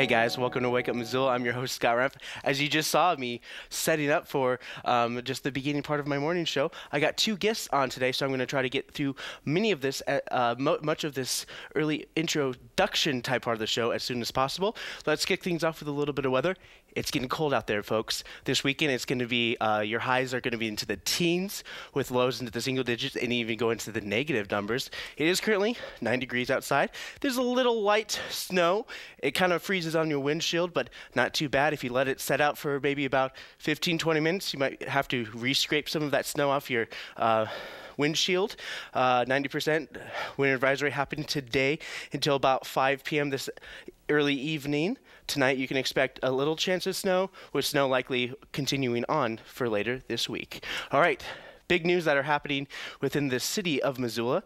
Hey guys, welcome to Wake Up Missoula. I'm your host, Scott Ranf. As you just saw me setting up for just the beginning part of my morning show, I got two guests on today, so I'm going to try to get through much of this early introduction type part of the show as soon as possible. Let's kick things off with a little bit of weather. It's getting cold out there, folks. This weekend, it's going to be, your highs are going to be into the teens with lows into the single digits and even go into the negative numbers. It is currently 9 degrees outside. There's a little light snow. It kind of freezes on your windshield, but not too bad. If you let it set out for maybe about 15, 20 minutes, you might have to re-scrape some of that snow off your windshield. 90% wind advisory happened today until about 5 p.m. this early evening. Tonight, you can expect a little chance of snow, with snow likely continuing on for later this week. All right, big news that are happening within the city of Missoula.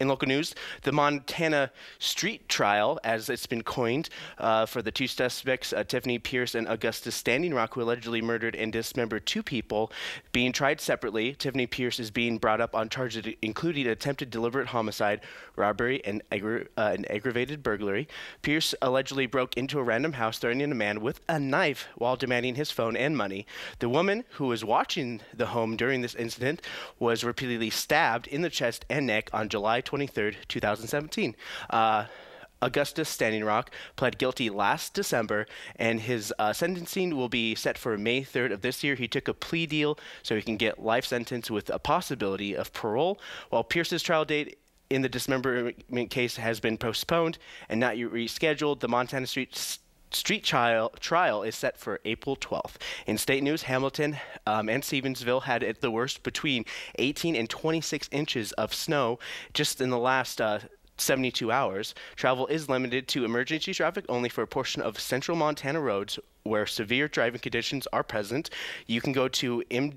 In local news, the Montana Street Trial, as it's been coined, for the two suspects, Tiffany Pierce and Augustus Standing Rock, who allegedly murdered and dismembered two people, being tried separately. Tiffany Pierce is being brought up on charges including attempted deliberate homicide, robbery, and aggravated burglary. Pierce allegedly broke into a random house, threatening a man with a knife while demanding his phone and money. The woman, who was watching the home during this incident, was repeatedly stabbed in the chest and neck on July 23rd, 2017. Augustus Standing Rock pled guilty last December, and his sentencing will be set for May 3rd of this year. He took a plea deal so he can get life sentence with a possibility of parole, while Pierce's trial date in the dismemberment case has been postponed and not yet rescheduled. The Montana Street Trial is set for April 12th. In state news, Hamilton and Stevensville had at the worst between 18 and 26 inches of snow just in the last 72 hours. Travel is limited to emergency traffic only for a portion of central Montana roads where severe driving conditions are present. You can go to mdt.mt.gov,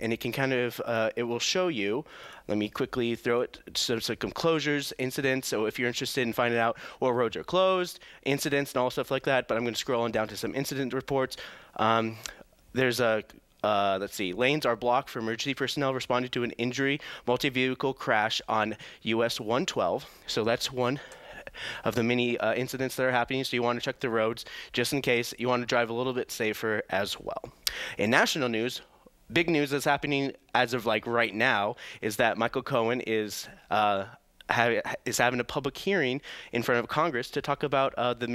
and it can kind of, it will show you. Let me quickly throw it some closures, incidents. So if you're interested in finding out what roads are closed, incidents, and all stuff like that. But I'm going to scroll on down to some incident reports. There's a let's see. Lanes are blocked for emergency personnel responding to an injury multi-vehicle crash on US 112. So that's one of the many incidents that are happening, so you want to check the roads just in case. You want to drive a little bit safer as well. In national news, big news that's happening as of like right now is that Michael Cohen is having a public hearing in front of Congress to talk about the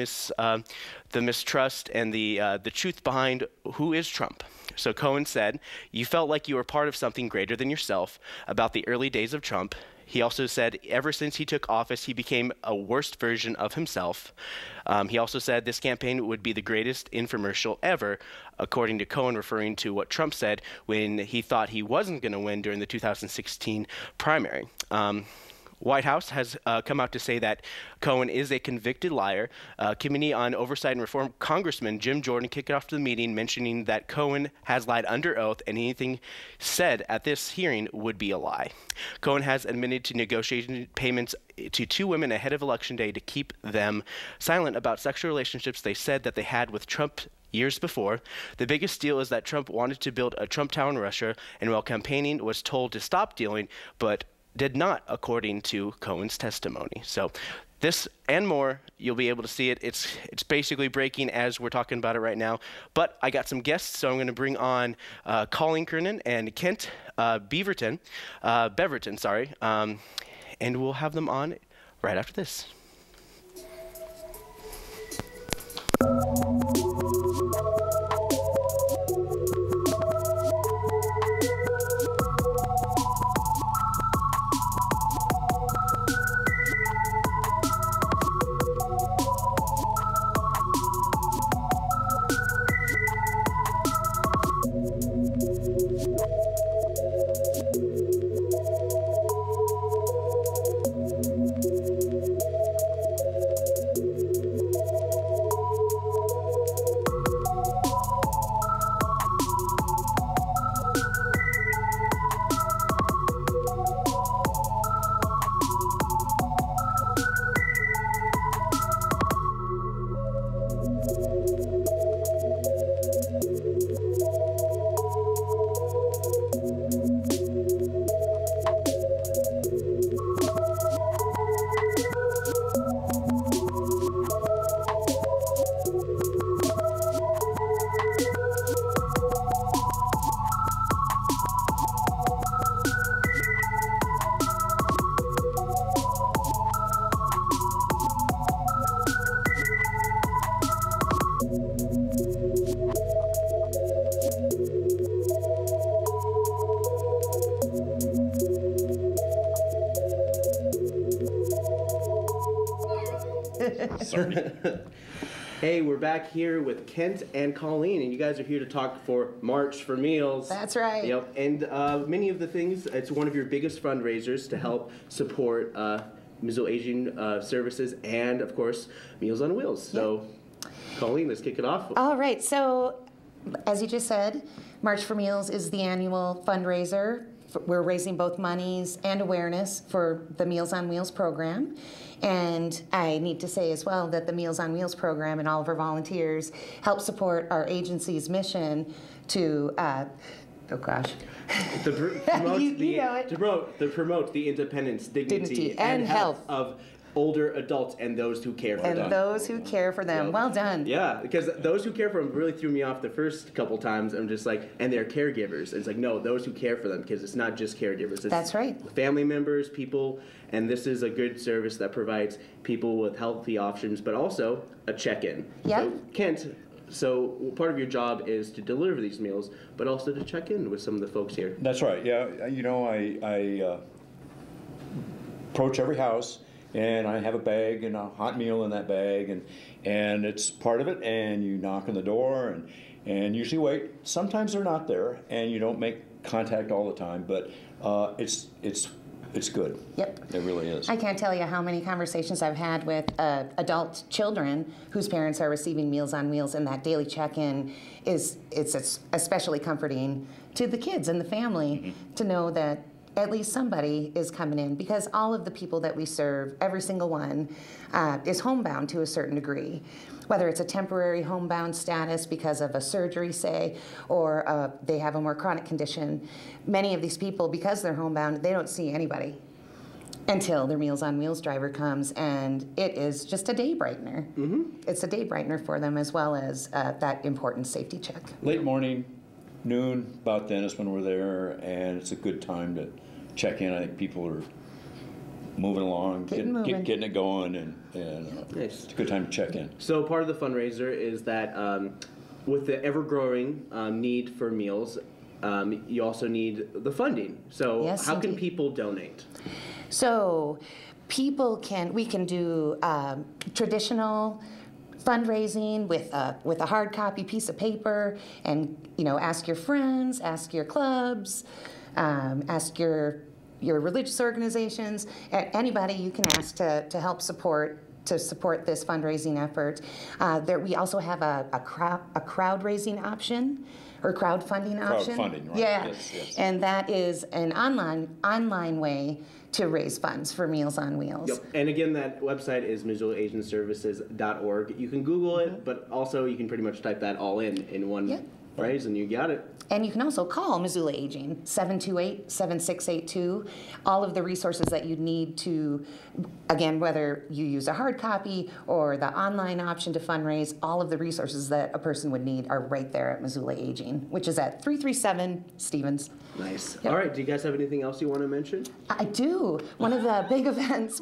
mistrust and the truth behind who is Trump. So Cohen said, "You felt like you were part of something greater than yourself about the early days of Trump." He also said, ever since he took office, he became a worse version of himself. He also said this campaign would be the greatest infomercial ever, according to Cohen, referring to what Trump said when he thought he wasn't going to win during the 2016 primary. White House has come out to say that Cohen is a convicted liar. Committee on Oversight and Reform Congressman Jim Jordan kicked off the meeting, mentioning that Cohen has lied under oath, and anything said at this hearing would be a lie. Cohen has admitted to negotiating payments to two women ahead of Election Day to keep them silent about sexual relationships they said that they had with Trump years before. The biggest deal is that Trump wanted to build a Trump Tower in Russia, and while campaigning was told to stop dealing, but did not, according to Cohen's testimony. So this and more, you'll be able to see it. It's basically breaking as we're talking about it right now. But I got some guests, so I'm going to bring on Colleen Kernan and Kent Beverton, sorry, and we'll have them on right after this. Sorry. Hey, we're back here with Kent and Colleen, and you guys are here to talk for March for Meals. That's right. Yep. And many of the things, it's one of your biggest fundraisers to help support Missoula Aging Services and, of course, Meals on Wheels. So, yep. Colleen, let's kick it off. All right. So, as you just said, March for Meals is the annual fundraiser. We're raising both monies and awareness for the Meals on Wheels program. And I need to say as well that the Meals on Wheels program and all of our volunteers help support our agency's mission to, oh gosh. To promote the independence, dignity, and health of older adults and those who care for them. And those who care for them. Well done. Yeah, because those who care for them really threw me off the first couple times. I'm just like, and they're caregivers. It's like, no, those who care for them, because it's not just caregivers. It's That's right. Family members, people, and this is a good service that provides people with healthy options, but also a check-in. Yeah. So, Kent, so part of your job is to deliver these meals, but also to check in with some of the folks here. That's right. Yeah, you know, I approach every house. And I have a bag and a hot meal in that bag, and it's part of it, and you knock on the door and usually wait. Sometimes they're not there, and you don't make contact all the time, but it's good. Yep. It really is. I can't tell you how many conversations I've had with adult children whose parents are receiving Meals on Wheels, and that daily check-in is especially comforting to the kids and the family to know that at least somebody is coming in, because all of the people that we serve, every single one, is homebound to a certain degree. Whether it's a temporary homebound status because of a surgery, say, or they have a more chronic condition, many of these people, because they're homebound, they don't see anybody until their Meals on Wheels driver comes, and it is just a day brightener. It's a day brightener for them, as well as that important safety check. Late morning, noon, about then is when we're there, and it's a good time to check in. I think people are moving along, getting it going, and nice. It's a good time to check in. So part of the fundraiser is that with the ever-growing need for meals, you also need the funding. So yes, how indeed. Can people donate? So people can, we can do traditional fundraising with a hard copy piece of paper, and you know, ask your friends, ask your clubs, ask your religious organizations, anybody you can ask to help support this fundraising effort. There we also have a crowd-raising option, or crowdfunding option. Crowdfunding, right? Yeah, yes, yes. And that is an online way to raise funds for Meals on Wheels. Yep. And again, that website is missoulaagingservices.org. You can Google it, but also you can pretty much type that all in one phrase, and you got it. And you can also call Missoula Aging, 728-7682. All of the resources that you need to, again, whether you use a hard copy or the online option to fundraise, all of the resources that a person would need are right there at Missoula Aging, which is at 337 Stevens. Nice. Yep. All right, do you guys have anything else you want to mention? I do. One of the big events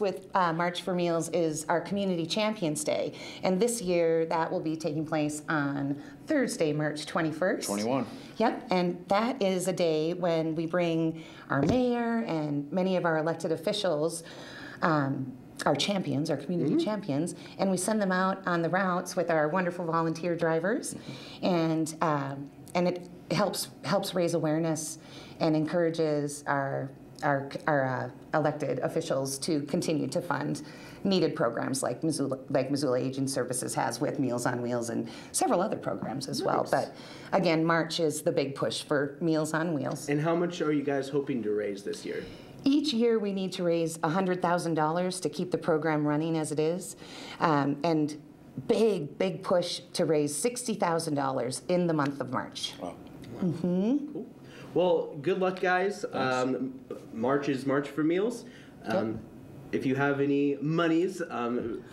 with March for Meals is our Community Champions Day. And this year, that will be taking place on Thursday, March 21st. 21. Yep, and that is a day when we bring our mayor and many of our elected officials, our champions, our community champions, and we send them out on the routes with our wonderful volunteer drivers, and it helps raise awareness and encourages our elected officials to continue to fund needed programs like Missoula Aging Services has with Meals on Wheels and several other programs as well. But again, March is the big push for Meals on Wheels. And how much are you guys hoping to raise this year? Each year we need to raise $100,000 to keep the program running as it is, and big push to raise $60,000 in the month of March. Wow. Cool. Well, good luck, guys. March is March for Meals. If you have any monies,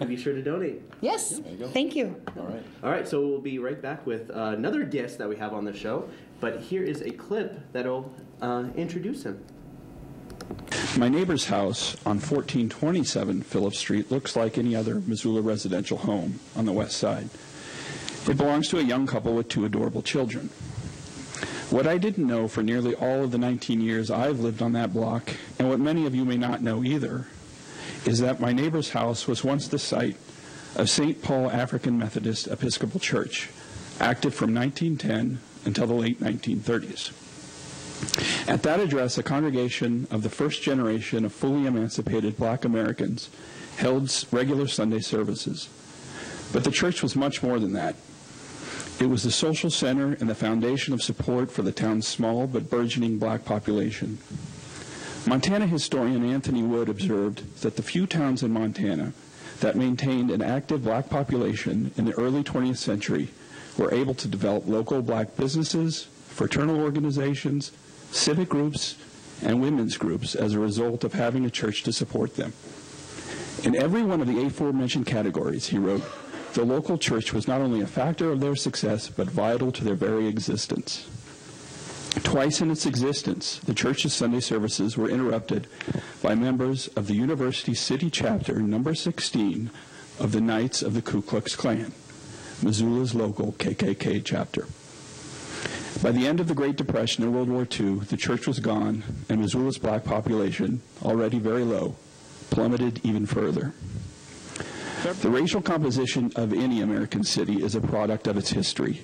be sure to donate. Yes. Yeah, there you go. Thank you. All right. All right, so we'll be right back with another guest that we have on the show, but here is a clip that'll introduce him. My neighbor's house on 1427 Phillips Street looks like any other Missoula residential home on the west side. It belongs to a young couple with two adorable children. What I didn't know for nearly all of the 19 years I've lived on that block, and what many of you may not know either, is that my neighbor's house was once the site of St. Paul African Methodist Episcopal Church, active from 1910 until the late 1930s. At that address, a congregation of the first generation of fully emancipated black Americans held regular Sunday services. But the church was much more than that. It was the social center and the foundation of support for the town's small but burgeoning black population. Montana historian Anthony Wood observed that the few towns in Montana that maintained an active black population in the early 20th century were able to develop local black businesses, fraternal organizations, civic groups, and women's groups as a result of having a church to support them. In every one of the aforementioned categories, he wrote, the local church was not only a factor of their success, but vital to their very existence. Twice in its existence, the church's Sunday services were interrupted by members of the University City Chapter number 16 of the Knights of the Ku Klux Klan, Missoula's local KKK chapter. By the end of the Great Depression and World War II, the church was gone, and Missoula's black population, already very low, plummeted even further. The racial composition of any American city is a product of its history.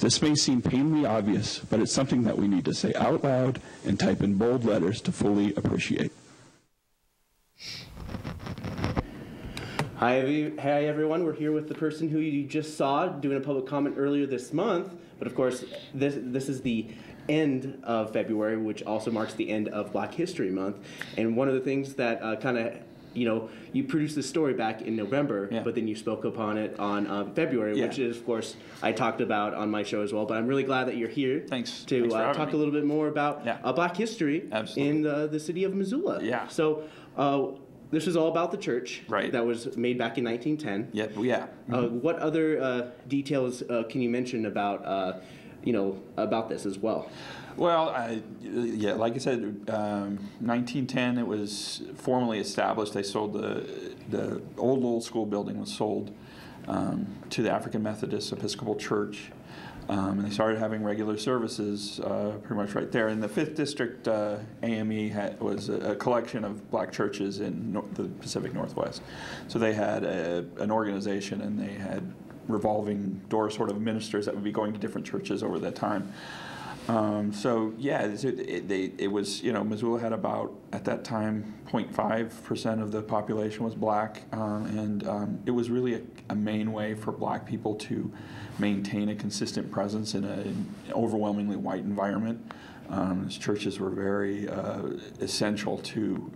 This may seem painfully obvious, but it's something that we need to say out loud and type in bold letters to fully appreciate. Hi everyone, we're here with the person who you just saw doing a public comment earlier this month, but of course this is the end of February, which also marks the end of Black History Month. And one of the things that kind of, you know, you produced this story back in November, yeah, but then you spoke upon it on February, yeah, which is, of course, I talked about on my show as well. But I'm really glad that you're here. Thanks. To Thanks talk me. A little bit more about yeah. Black history Absolutely. In the city of Missoula. Yeah. So this is all about the church, right, that was made back in 1910. Yep. Yeah. Mm-hmm. What other details can you mention about, you know, about this as well? Well, yeah, like I said, 1910, it was formally established. They sold the old school building was sold to the African Methodist Episcopal Church, and they started having regular services pretty much right there. And the 5th District AME was a collection of black churches in the Pacific Northwest. So they had an organization, and they had revolving door sort of ministers that would be going to different churches over that time. So yeah, it was, you know, Missoula had about, at that time, 0.5% of the population was black, and it was really a main way for black people to maintain a consistent presence in an overwhelmingly white environment. These churches were very essential to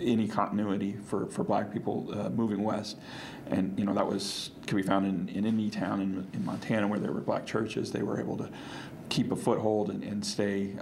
any continuity for black people moving west. And, you know, that was could be found in any town in Montana where there were black churches. They were able to keep a foothold and stay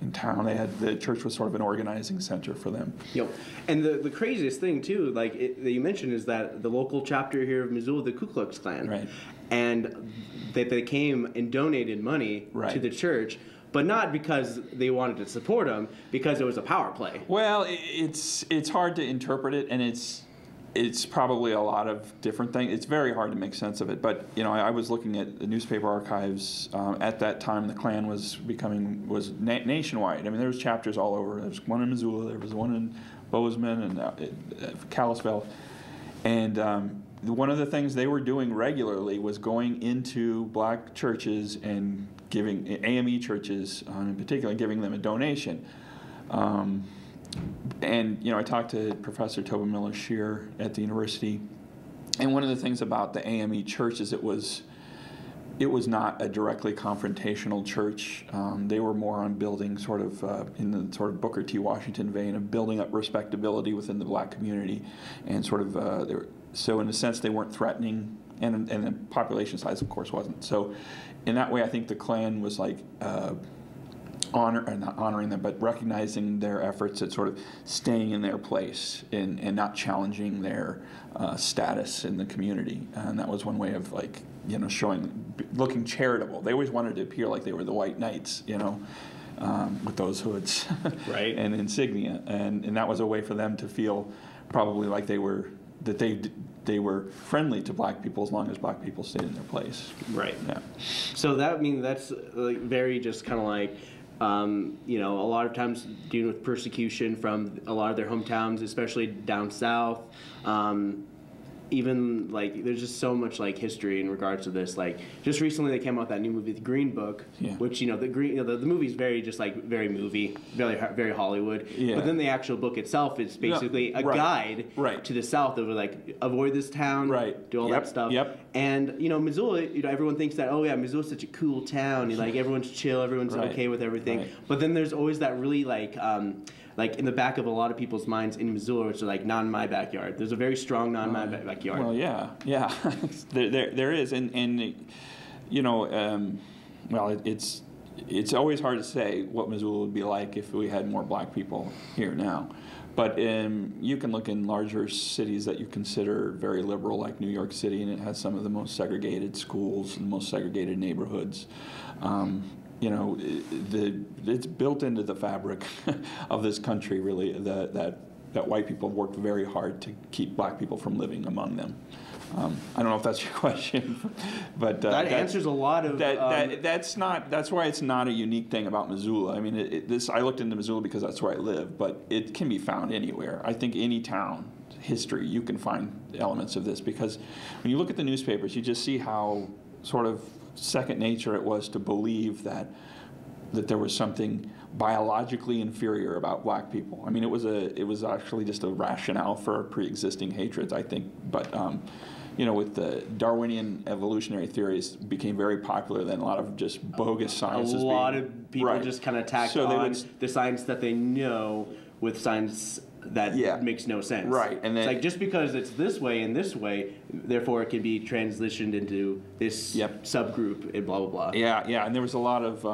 in town. They had, the church was sort of an organizing center for them. Yep. And the craziest thing, too, like that you mentioned, is that the local chapter here of Missoula, the Ku Klux Klan, right, and they came and donated money, right, to the church. But not because they wanted to support them, because it was a power play. Well, it's hard to interpret it, and it's probably a lot of different things. It's very hard to make sense of it. But, you know, I was looking at the newspaper archives. At that time, the Klan was nationwide. I mean, there was chapters all over. There was one in Missoula. There was one in Bozeman and Kalispell, and one of the things they were doing regularly was going into black churches and giving AME churches, in particular, giving them a donation. And, you know, I talked to Professor Tobin Miller Shear at the university, and one of the things about the AME church is it was not a directly confrontational church. They were more on building sort of in the sort of Booker T. Washington vein of building up respectability within the black community, and sort of so in a sense they weren't threatening, and the population size of course wasn't. So in that way, I think the Klan was like not honoring them, but recognizing their efforts at sort of staying in their place and not challenging their status in the community. And that was one way of, like, you know, showing, looking charitable. They always wanted to appear like they were the white knights, you know, with those hoods, right, and insignia. And that was a way for them to feel probably like they were, that they were friendly to black people as long as black people stayed in their place. Right. Yeah. So that, I mean, that's like very just kind of like You know, a lot of times dealing with persecution from a lot of their hometowns, especially down south. Even like there's just so much like history in regards to this. Like just recently they came out with that new movie, The Green Book, which the movie's very just like very movie, very Hollywood. Yeah. But then the actual book itself is basically a guide to the South over like avoid this town, do all that stuff. And you know Missoula, you know everyone thinks that Missoula's such a cool town. Like everyone's chill, everyone's okay with everything. But then there's always that really like in the back of a lot of people's minds in Missoula, which are like not in my backyard. There's a very strong not in my backyard. Well, yeah, there is, and you know, well, it's always hard to say what Missoula would be like if we had more black people here now, but you can look in larger cities that you consider very liberal, like New York City, and it has some of the most segregated schools and the most segregated neighborhoods. You know, it's built into the fabric of this country, really, that white people worked very hard to keep black people from living among them. I don't know if that's your question, but that answers a lot of that's why it's not a unique thing about Missoula. I mean, I looked into Missoula because that's where I live, but it can be found anywhere. I think any town history you can find elements of this, because when you look at the newspapers, you just see how sort of second nature it was to believe that there was something biologically inferior about black people. I mean, it was actually just a rationale for pre-existing hatreds, I think. But you know, with the Darwinian evolutionary theories became very popular, then a lot of just bogus science. A lot of people just kind of tacked on the science that they know with science that makes no sense. Right. And then it's like just because it's this way and this way, therefore it can be transitioned into this subgroup and blah, blah, blah. Yeah, yeah. And there was a lot of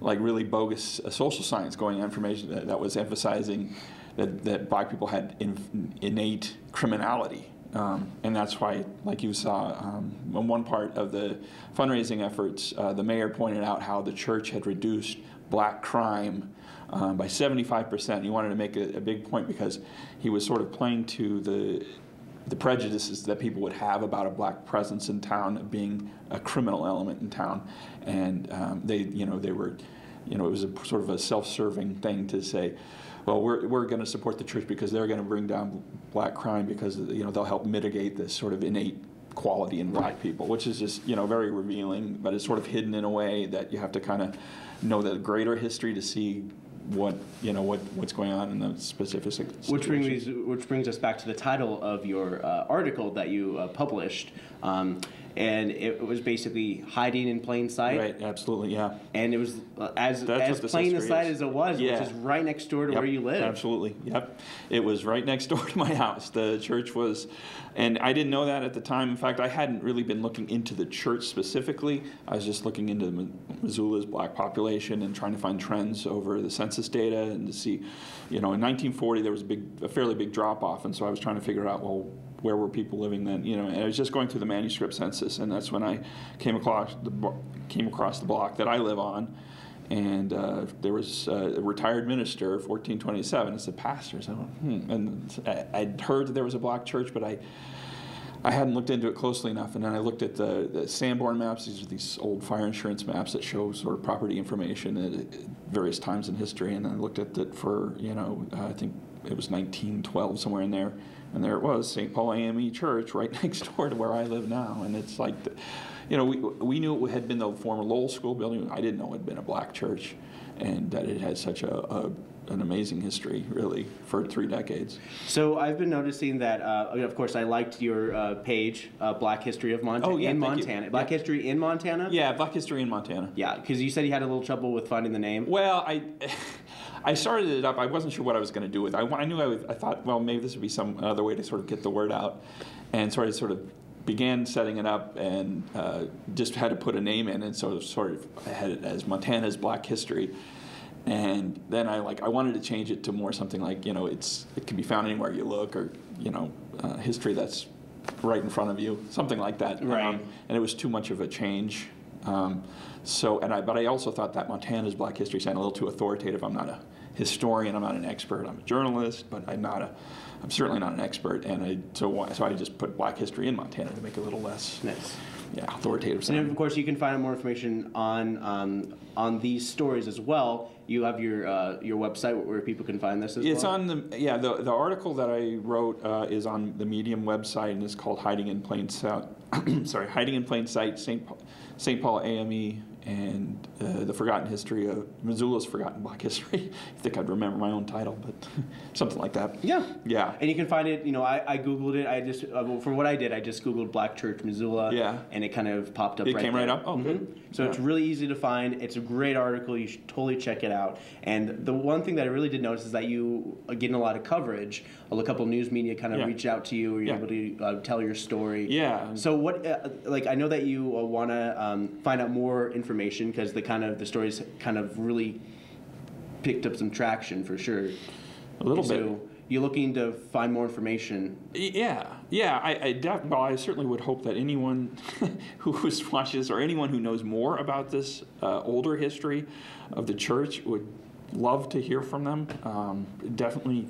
like really bogus social science going on, information that was emphasizing that black people had innate criminality. And that's why, like you saw, on one part of the fundraising efforts, the mayor pointed out how the church had reduced black crime by 75%. He wanted to make a big point because he was sort of playing to the prejudices that people would have about a black presence in town being a criminal element in town, and it was a sort of a self-serving thing to say, well, we're going to support the church because they're going to bring down black crime because they'll help mitigate this sort of innate quality in black people, which is just very revealing, but it's sort of hidden in a way that you have to kind of know the greater history to see what's going on in the specific situation. Which brings us back to the title of your article that you published, and it was basically hiding in plain sight. Right. Absolutely. Yeah. And it was as plain a sight as it was, which is right next door to where you live. Absolutely. Yep. It was right next door to my house. The church was, and I didn't know that at the time. In fact, I hadn't really been looking into the church specifically. I was just looking into Missoula's black population and trying to find trends over the census data, and to see, in 1940 there was a fairly big drop-off, and so I was trying to figure out, well, where were people living then? And I was just going through the manuscript census, and that's when I came across the block that I live on, and there was a retired minister, 1427. It's the pastor, so and I'd heard that there was a black church, but I hadn't looked into it closely enough, and then I looked at the Sanborn maps. These are these old fire insurance maps that show sort of property information at various times in history, and I looked at it for, I think it was 1912, somewhere in there, and there it was, St. Paul AME Church, right next door to where I live now, and it's like, we knew it had been the former Lowell School building. I didn't know it had been a black church, and that it had such an amazing history, really, for 3 decades. So I've been noticing that, of course, I liked your page, Black History of Montana. Oh, yeah, in Montana. Black History in Montana? Yeah, Black History in Montana. Yeah, because you said you had a little trouble with finding the name. Well, I started it up. I wasn't sure what I was going to do with it. I thought, well, maybe this would be some other way to sort of get the word out. And so I sort of began setting it up, and just had to put a name in, and sort of I had it as Montana's Black History. And then I wanted to change it to more something like, it can be found anywhere you look, or history that's right in front of you, something like that. Right. And it was too much of a change. But I also thought that Montana's Black History sounded a little too authoritative. I'm not a historian. I'm not an expert. I'm a journalist, but I'm certainly not an expert. And so I just put Black History in Montana to make it a little less. Nice. yeah, authoritative side. And of course, you can find out more information on these stories as well. You have your website where people can find this as well? It's on the, yeah, the article that I wrote is on the Medium website, and it's called Hiding in Plain Sight, sorry, Hiding in Plain Sight, St. Paul AME, and the Forgotten History of, Missoula's Forgotten Black History. I think I'd remember my own title, but something like that. Yeah. Yeah. And you can find it, you know, I Googled it. I just, well, for what I did, I just Googled Black Church Missoula. Yeah. And it kind of popped up. It came right up? Oh, good. So yeah, it's really easy to find. It's a great article. You should totally check it out. And the one thing that I really did notice is that you are getting a lot of coverage. A couple news media kind of reach out to you, or you're able to tell your story. Yeah. So what, like, I know that you want to find out more information, because the kind of the stories kind of really picked up some traction for sure. A little bit. So you're looking to find more information. Yeah, yeah. Well, I certainly would hope that anyone who watches, or anyone who knows more about this older history of the church, would love to hear from them. Definitely,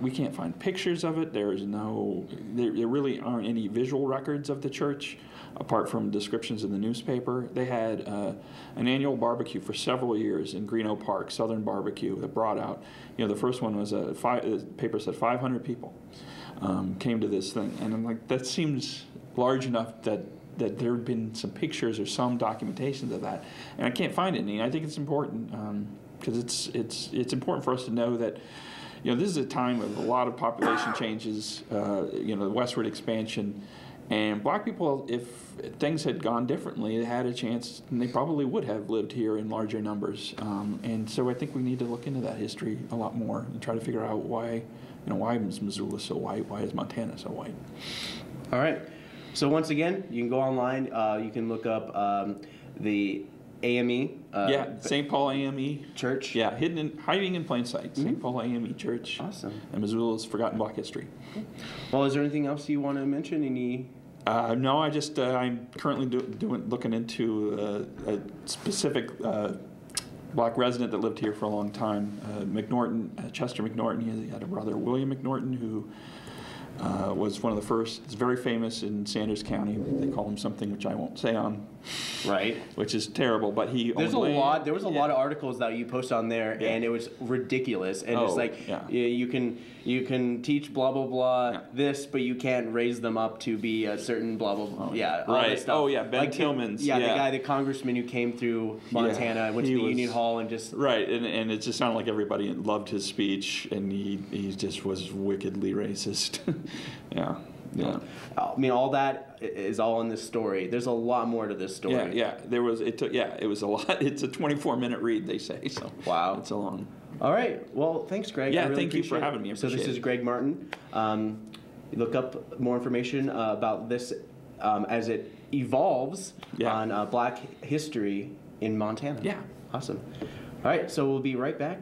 we can't find pictures of it. There is no, there really aren't any visual records of the church, apart from descriptions in the newspaper. They had an annual barbecue for several years in Greeno Park, Southern Barbecue, that brought out, you know, the first one was the paper said 500 people came to this thing. And I'm like, that seems large enough that there had been some pictures or some documentation of that. And I can't find any. I think it's important, because it's important for us to know that, you know, this is a time of a lot of population changes, you know, the westward expansion. And black people, if things had gone differently, they had a chance, and they probably would have lived here in larger numbers. And so I think we need to look into that history a lot more and try to figure out why, you know, why is Missoula so white? Why is Montana so white? All right. So once again, you can go online. You can look up the AME. Yeah, St. Paul AME Church. Yeah, hiding in plain sight. St. Paul AME Church. Awesome. And Missoula's Forgotten Black History. Well, is there anything else you want to mention? Any? No, I just I'm currently looking into a specific black resident that lived here for a long time, McNorton, Chester McNorton. He had a brother, William McNorton, who was one of the first. It's very famous in Sanders County. They call him something which I won't say on. Right. Which is terrible, but he there was a lot of articles that you post on there, and it was ridiculous. And it's like, you can teach blah, blah, blah, this, but you can't raise them up to be a certain blah, blah, blah. All this stuff. Oh, yeah, Ben Tillman's. The guy, the congressman who came through Montana, went to the Union Hall and just... Right, and it just sounded like everybody loved his speech, and he just was wickedly racist. Yeah. I mean, all that is all in this story. There's a lot more to this story. Yeah. It was a lot. It's a 24-minute read, they say. So wow, it's a long. All right. Well, thanks, Greg. Yeah, I really thank you for having me. So this is Greg Martin. Look up more information about this as it evolves on Black history in Montana. Yeah. Awesome. All right. So we'll be right back.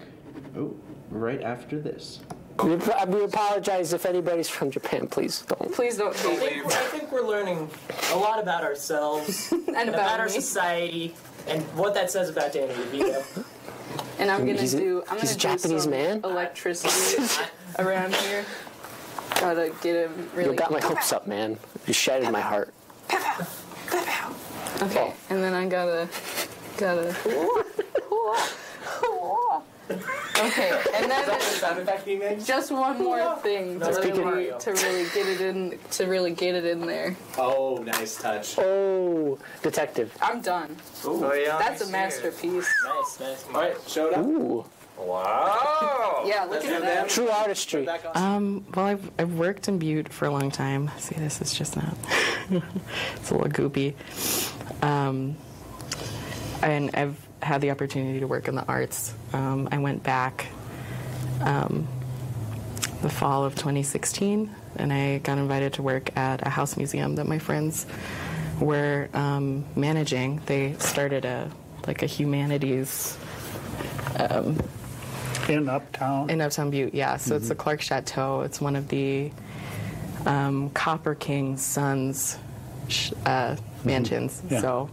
Right after this. We apologize if anybody's from Japan. Please don't. Please don't. I think we're learning a lot about ourselves and about our society and what that says about Danny DeVito. And I'm gonna he's do Japanese some man electricity around here. Try to get him. Really, you got my hopes up, man. You shattered my heart. Okay, and then I gotta. Okay, and then just one more thing to really get it in there. Oh, nice touch. Oh, detective. I'm done. Ooh. Oh yeah. That's a masterpiece. Nice. All right, show it up. Ooh. Wow. Yeah, look at that. True artistry. Well, I've worked in Butte for a long time. See, this is just not. It's a little goopy. And I've had the opportunity to work in the arts. I went back the fall of 2016, and I got invited to work at a house museum that my friends were managing. They started a humanities in Uptown Butte. Yeah, so it's the Clark Chateau. It's one of the Copper King's sons' mansions. Yeah. So.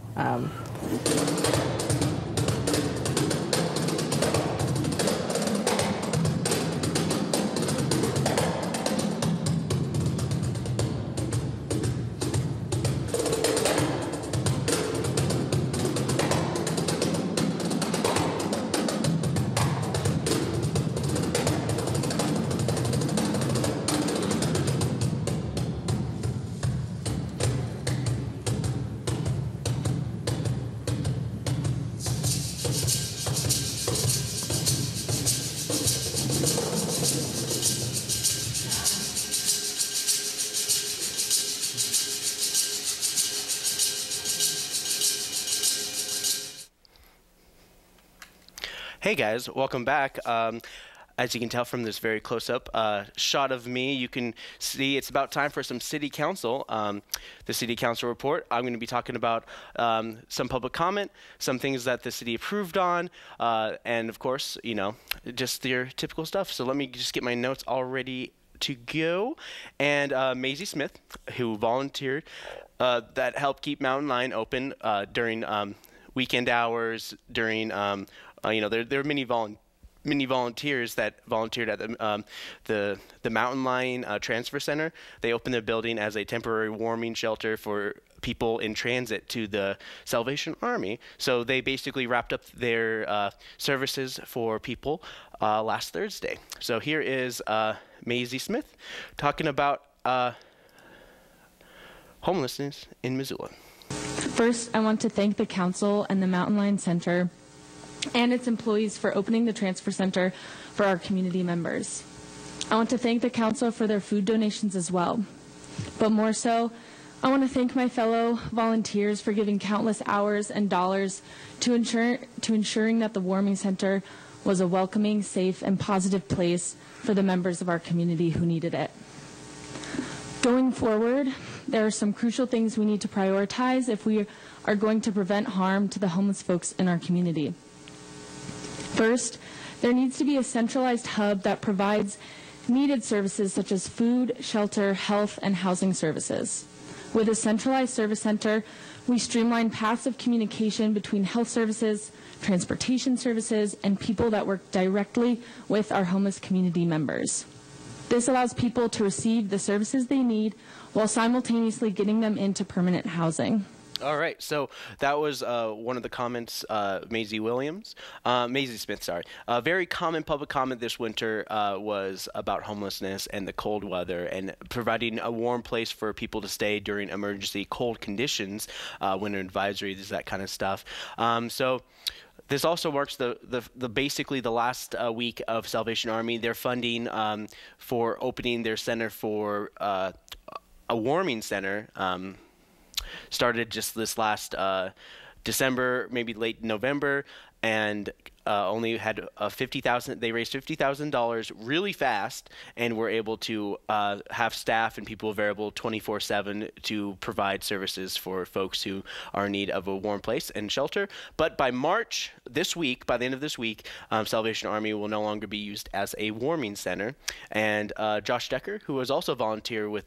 Hey guys, welcome back. As you can tell from this very close-up shot of me, you can see it's about time for some city council, the city council report. I'm going to be talking about some public comment, some things that the city approved on, and of course, you know, just your typical stuff. So let me just get my notes all ready to go. And Maisie Smith, who volunteered, that helped keep Mountain Lion open during weekend hours, during, you know, there are many volunteers. Many volunteers that volunteered at the Mountain Lion Transfer Center. They opened the building as a temporary warming shelter for people in transit to the Salvation Army. So they basically wrapped up their services for people last Thursday. So here is Maisie Smith talking about homelessness in Missoula. First, I want to thank the council and the Mountain Lion Center and its employees for opening the transfer center for our community members. I want to thank the council for their food donations as well. But more so, I want to thank my fellow volunteers for giving countless hours and dollars to ensuring that the warming center was a welcoming, safe, and positive place for the members of our community who needed it. Going forward, there are some crucial things we need to prioritize if we are going to prevent harm to the homeless folks in our community. First, there needs to be a centralized hub that provides needed services such as food, shelter, health, and housing services. With a centralized service center, we streamline paths of communication between health services, transportation services, and people that work directly with our homeless community members. This allows people to receive the services they need while simultaneously getting them into permanent housing. All right, so that was one of the comments, Maisie Smith, sorry. A very common public comment this winter was about homelessness and the cold weather and providing a warm place for people to stay during emergency cold conditions, winter advisories, that kind of stuff. So this also marks basically the last week of Salvation Army. They're funding for opening their center for a warming center. Started just this last December, maybe late November, and only had they raised $50,000 really fast and were able to have staff and people available 24/7 to provide services for folks who are in need of a warm place and shelter. But by March this week, by the end of this week, Salvation Army will no longer be used as a warming center. And Josh Decker, who was also a volunteer with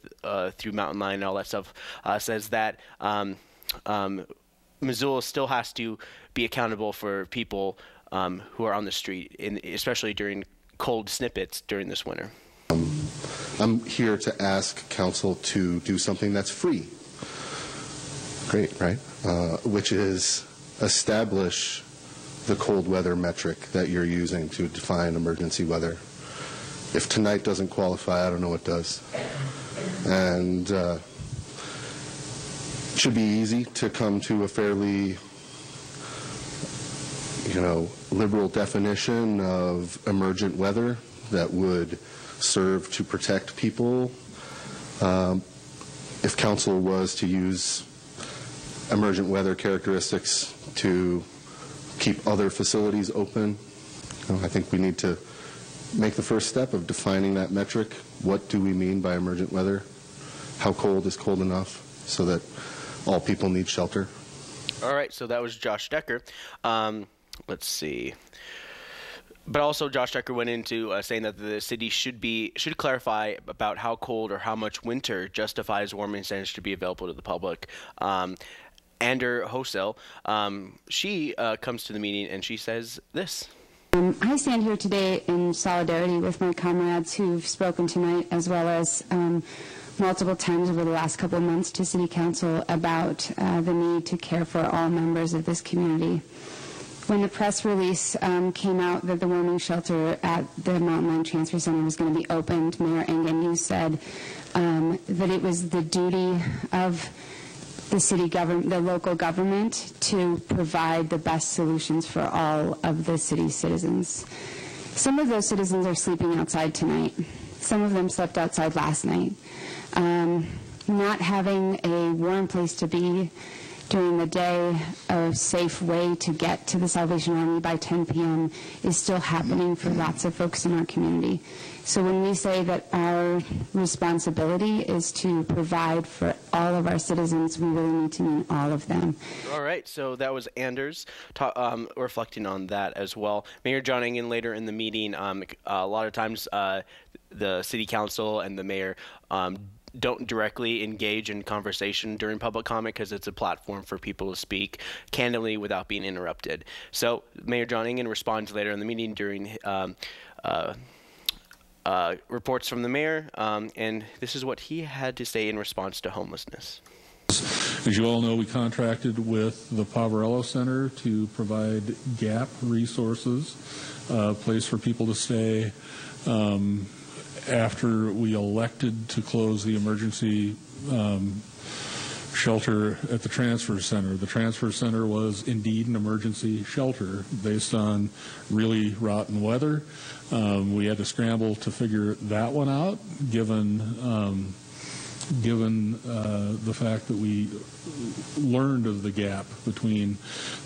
through Mountain Lion and all that stuff, says that Missoula still has to be accountable for people who are on the street, especially during cold snippets during this winter. I'm here to ask council to do something that's free. Great, right? Which is establish the cold weather metric that you're using to define emergency weather. If tonight doesn't qualify, I don't know what does. And it should be easy to come to a fairly, you know, liberal definition of emergent weather that would serve to protect people. If council was to use emergent weather characteristics to keep other facilities open, you know, I think we need to make the first step of defining that metric. What do we mean by emergent weather? How cold is cold enough so that all people need shelter? All right, so that was Josh Decker. Let's see. But also Josh Decker went into saying that the city should clarify about how cold or how much winter justifies warming centers to be available to the public. Ander Hosel, she comes to the meeting and she says this. I stand here today in solidarity with my comrades who've spoken tonight, as well as multiple times over the last couple of months to City Council about the need to care for all members of this community. When the press release came out that the warming shelter at the Mountain Lion Transfer Center was going to be opened, Mayor Engen, you said that it was the duty of the city government, the local government, to provide the best solutions for all of the city's citizens. Some of those citizens are sleeping outside tonight. Some of them slept outside last night. Not having a warm place to be during the day, a safe way to get to the Salvation Army by 10 p.m. is still happening for lots of folks in our community. So when we say that our responsibility is to provide for all of our citizens, we really need to mean all of them. All right, so that was Anders reflecting on that as well. Mayor John Engen later in the meeting, a lot of times the city council and the mayor don't directly engage in conversation during public comment because it's a platform for people to speak candidly without being interrupted. So Mayor John Engen responds later in the meeting during reports from the mayor, and this is what he had to say in response to homelessness. As you all know, we contracted with the Poverello Center to provide gap resources, a place for people to stay. After we elected to close the emergency shelter at the transfer center. The transfer center was indeed an emergency shelter based on really rotten weather. We had to scramble to figure that one out, given the fact that we learned of the gap between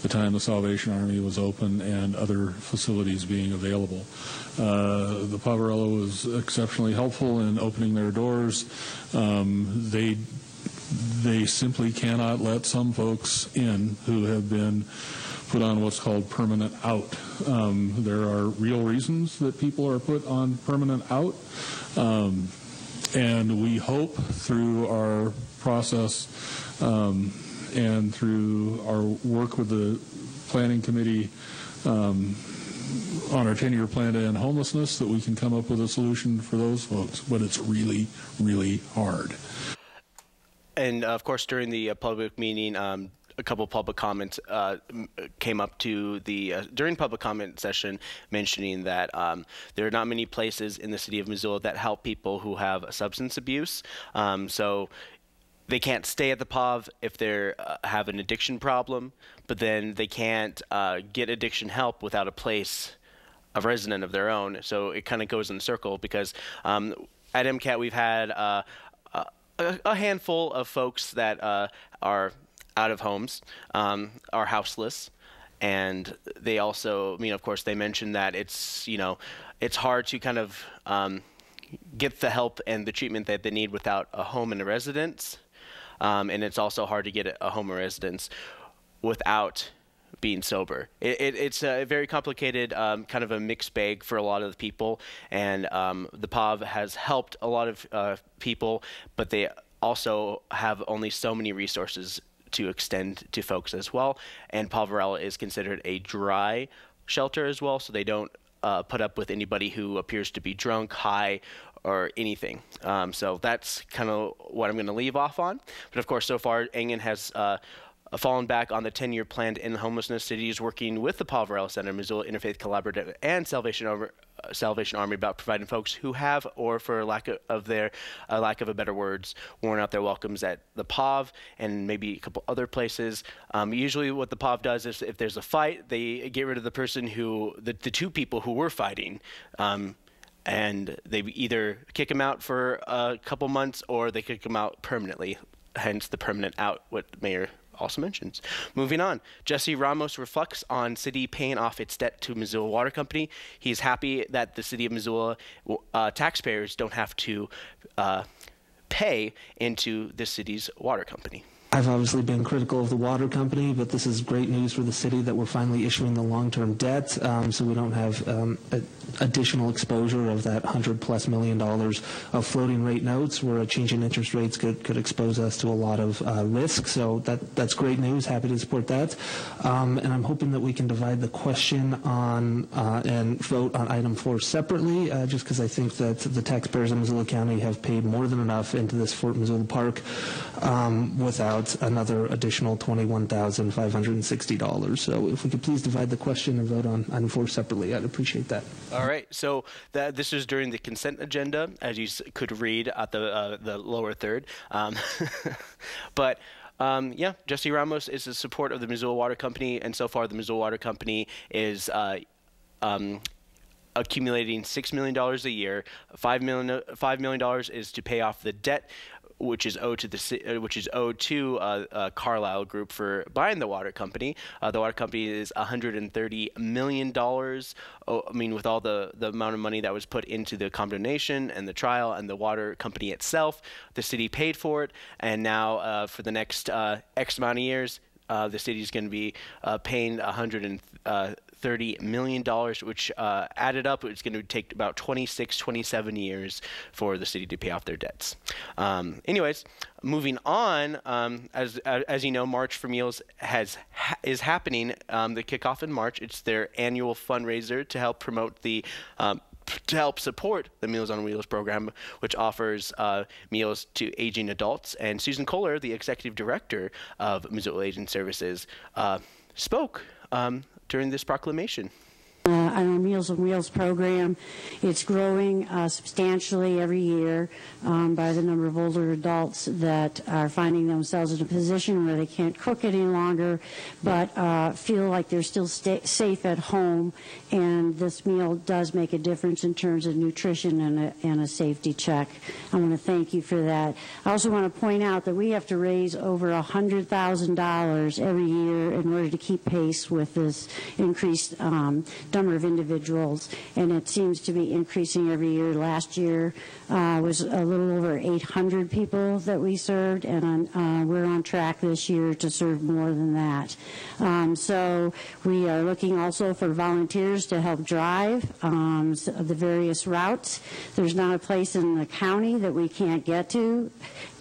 the time the Salvation Army was open and other facilities being available. The Poverello was exceptionally helpful in opening their doors. They simply cannot let some folks in who have been put on what's called permanent out. There are real reasons that people are put on permanent out. And we hope through our process and through our work with the planning committee on our 10-year plan to end homelessness that we can come up with a solution for those folks, but it's really, really hard. And of course, during the public meeting, a couple public comments came up to the during public comment session, mentioning that there are not many places in the city of Missoula that help people who have substance abuse. So they can't stay at the POV if they have an addiction problem, but then they can't get addiction help without a place of resident of their own. So it kind of goes in a circle because at MCAT we've had a handful of folks that are out of homes, are houseless, and they also, of course, they mentioned that it's, it's hard to kind of get the help and the treatment that they need without a home and a residence, and it's also hard to get a home or residence without being sober. It's a very complicated kind of a mixed bag for a lot of the people, and the POV has helped a lot of people, but they also have only so many resources to extend to folks as well. And Poverello is considered a dry shelter as well, so they don't put up with anybody who appears to be drunk, high, or anything. So that's kind of what I'm going to leave off on. But of course, so far, Engen has fallen back on the 10-year plan to end homelessness. City is working with the Poverello Center, Missoula Interfaith Collaborative, and Salvation Army about providing folks who have, or for lack of a better words, worn out their welcomes at the POV and maybe a couple other places. Usually what the POV does is if there's a fight, they get rid of the person who, the two people who were fighting, and they either kick them out for a couple months or they kick them out permanently, hence the permanent out, what Mayor also mentions. Moving on, Jesse Ramos reflects on city paying off its debt to Missoula Water Company. He's happy that the city of Missoula taxpayers don't have to pay into the city's water company. I've obviously been critical of the water company, but this is great news for the city that we're finally issuing the long-term debt, so we don't have additional exposure of that $100+ million of floating rate notes where a change in interest rates could expose us to a lot of risk. So that's great news. Happy to support that. And I'm hoping that we can divide the question on and vote on item 4 separately, just because I think that the taxpayers in Missoula County have paid more than enough into this Fort Missoula Park without another additional $21,560. So if we could please divide the question and vote on item 4 separately, I'd appreciate that. All right. So this is during the consent agenda, as you could read at the lower third. But yeah, Jesse Ramos is in support of the Missoula Water Company, and so far the Missoula Water Company is accumulating $6 million a year. $5 million is to pay off the debt which is owed to the Carlyle Group for buying the water company. The water company is $130 million. Oh, I mean, with all the amount of money that was put into the condemnation and the trial and the water company itself, the city paid for it, and now for the next X amount of years, the city is going to be paying $130 million, which added up, it's going to take about 27 years for the city to pay off their debts. Anyways, moving on, as you know, March for Meals is happening. The kickoff in March. It's their annual fundraiser to help promote the support the Meals on Wheels program, which offers meals to aging adults. And Susan Kohler, the executive director of Missoula Aging Services, spoke during this proclamation. On our Meals on Wheels program, it's growing substantially every year by the number of older adults that are finding themselves in a position where they can't cook any longer, but feel like they're still safe at home, and this meal does make a difference in terms of nutrition and a safety check. I want to thank you for that. I also want to point out that we have to raise over $100,000 every year in order to keep pace with this increased number of individuals, and it seems to be increasing every year. Last year was a little over 800 people that we served, and we're on track this year to serve more than that. So we are looking also for volunteers to help drive the various routes. There's not a place in the county that we can't get to,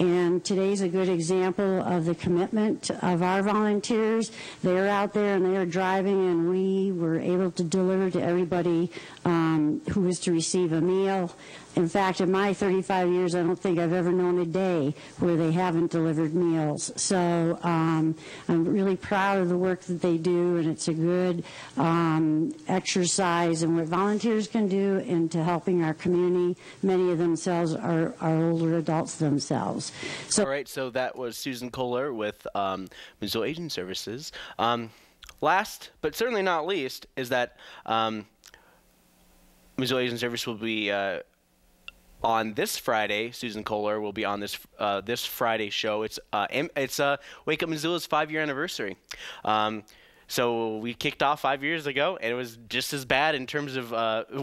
and today's a good example of the commitment of our volunteers. They're out there and they're driving, and we were able to deliver to everybody who is to receive a meal. In fact, in my 35 years, I don't think I've ever known a day where they haven't delivered meals. So I'm really proud of the work that they do, and it's a good exercise in what volunteers can do into helping our community. Many of themselves are older adults themselves. So all right, so that was Susan Kohler with Missoula Aging Services. Last, but certainly not least, is that Missoula Aging Service will be on this Friday. Susan Kohler will be on this this Friday show. It's Wake Up Missoula's 5-year anniversary. So we kicked off 5 years ago, and it was just as bad in terms of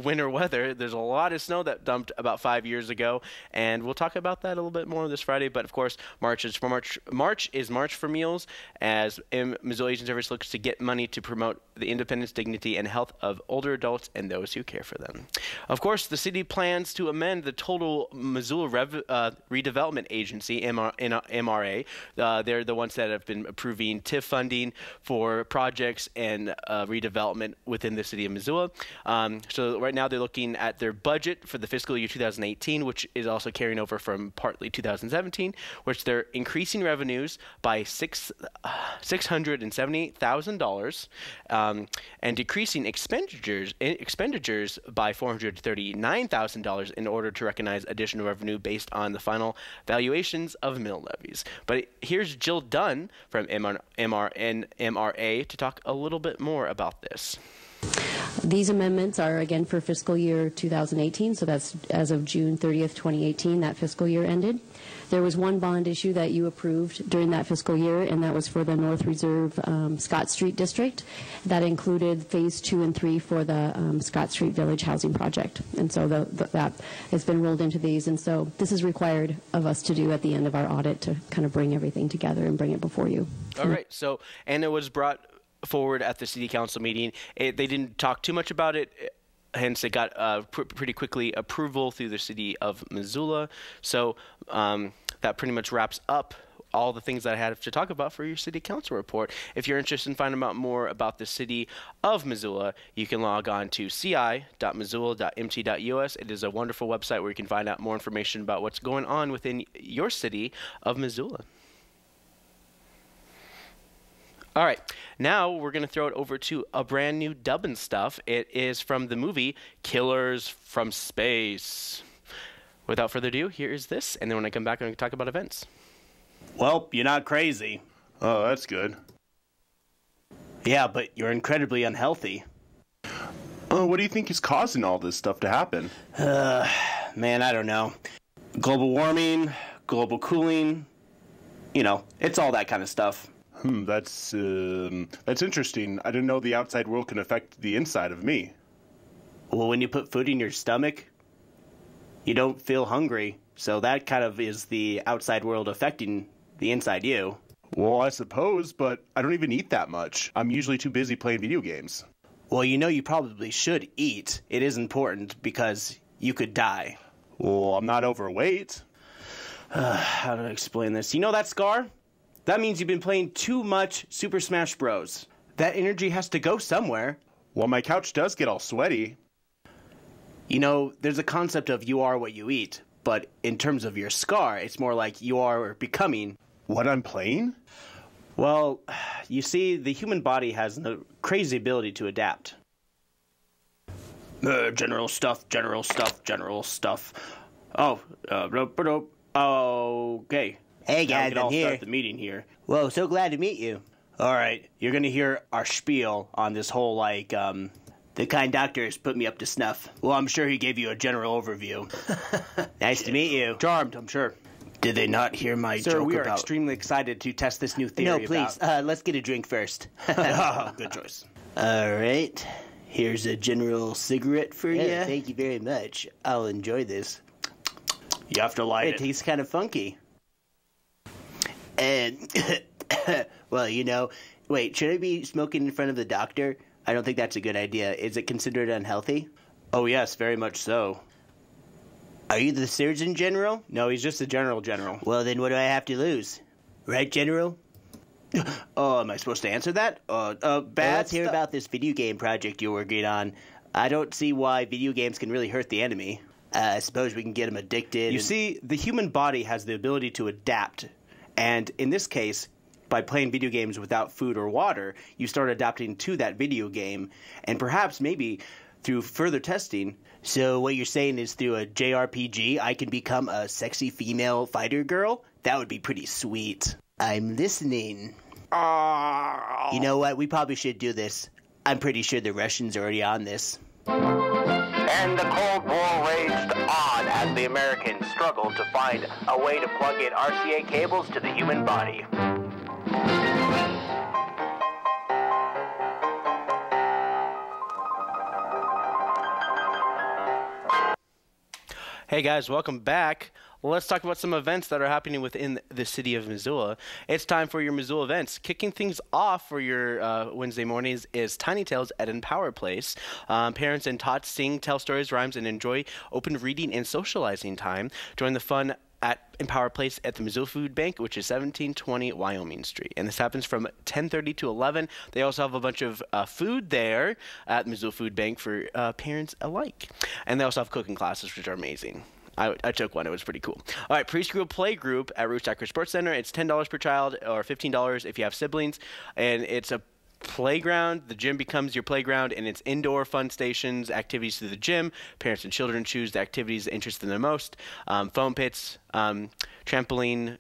winter weather. There's a lot of snow that dumped about 5 years ago, and we'll talk about that a little bit more this Friday. But of course, March for Meals, as Missoula Aging Service looks to get money to promote the independence, dignity, and health of older adults and those who care for them. Of course, the city plans to amend the total Missoula Redevelopment Agency, MRA. They're the ones that have been approving TIF funding for projects and redevelopment within the city of Missoula. So right now they're looking at their budget for the fiscal year 2018, which is also carrying over from partly 2017, which they're increasing revenues by $670,000 and decreasing expenditures by $439,000 in order to recognize additional revenue based on the final valuations of mill levies. But here's Jill Dunn from MRA to talk a little bit more about this. These amendments are again for fiscal year 2018, so that's as of June 30th, 2018, that fiscal year ended. There was one bond issue that you approved during that fiscal year, and that was for the North Reserve Scott Street District. That included phase 2 and 3 for the Scott Street Village Housing Project. And so that has been rolled into these, and so this is required of us to do at the end of our audit to kind of bring everything together and bring it before you. All right, so, and it was brought forward at the city council meeting. They didn't talk too much about it, hence it got pretty quickly approval through the city of Missoula. So that pretty much wraps up all the things that I had to talk about for your city council report. If you're interested in finding out more about the city of Missoula, you can log on to ci.missoula.mt.us. It is a wonderful website where you can find out more information about what's going on within your city of Missoula. All right, now we're going to throw it over to a brand new Dubbin' Stuff. It is from the movie Killers from Space. Without further ado, here is this, and then when I come back, I'm going to talk about events. Well, you're not crazy. Oh, that's good. Yeah, but you're incredibly unhealthy. Oh, what do you think is causing all this stuff to happen? Man, I don't know. Global warming, global cooling, you know, it's all that kind of stuff. That's interesting. I didn't know the outside world can affect the inside of me. Well, when you put food in your stomach, you don't feel hungry. So that kind of is the outside world affecting the inside you. Well, I suppose, but I don't even eat that much. I'm usually too busy playing video games. Well, you know, you probably should eat. It is important because you could die. Well, I'm not overweight. How do I explain this? You know that scar? That means you've been playing too much Super Smash Bros. That energy has to go somewhere. Well, my couch does get all sweaty. You know, there's a concept of you are what you eat, but in terms of your scar, it's more like you are becoming what I'm playing? Well, you see, the human body has the crazy ability to adapt. General stuff, general stuff, general stuff. Okay. Hey guys, I'm here. Start the meeting here. Whoa, so glad to meet you. All right, you're gonna hear our spiel on this whole like the kind doctor has put me up to snuff. Well, I'm sure he gave you a general overview. Nice to meet you. Charmed, I'm sure. Did they not hear my joke about? Sir, we are extremely excited to test this new theory. No, please. Let's get a drink first. Oh, good choice. All right, here's a general cigarette for you. Thank you very much. I'll enjoy this. You have to light it. It tastes kind of funky. And, well, you know, wait, should I be smoking in front of the doctor? I don't think that's a good idea. Is it considered unhealthy? Oh, yes, very much so. Are you the Surgeon General? No, he's just the General. Well, then what do I have to lose? Right, General? Oh, am I supposed to answer that? Let's hear about this video game project you're working on. I don't see why video games can really hurt the enemy. I suppose we can get them addicted. You see, the human body has the ability to adapt. And in this case, by playing video games without food or water, you start adapting to that video game, and perhaps maybe through further testing. So what you're saying is through a JRPG, I can become a sexy female fighter girl? That would be pretty sweet. I'm listening. Oh. You know what? We probably should do this. I'm pretty sure the Russians are already on this. And the Cold War raged on as the Americans struggled to find a way to plug in RCA cables to the human body. Hey guys, welcome back. Let's talk about some events that are happening within the city of Missoula. It's time for your Missoula events. Kicking things off for your Wednesday mornings is Tiny Tales at Empower Place. Parents and tots sing, tell stories, rhymes, and enjoy open reading and socializing time. Join the fun at Empower Place at the Missoula Food Bank, which is 1720 Wyoming Street. And this happens from 10:30 to 11. They also have a bunch of food there at Missoula Food Bank for parents alike. And they also have cooking classes, which are amazing. I took one. It was pretty cool. All right, preschool play group at Rootstocker Sports Center. It's $10 per child or $15 if you have siblings. And it's a playground. The gym becomes your playground, and it's indoor fun stations, activities through the gym. Parents and children choose the activities that interest them the most. Foam pits, trampoline,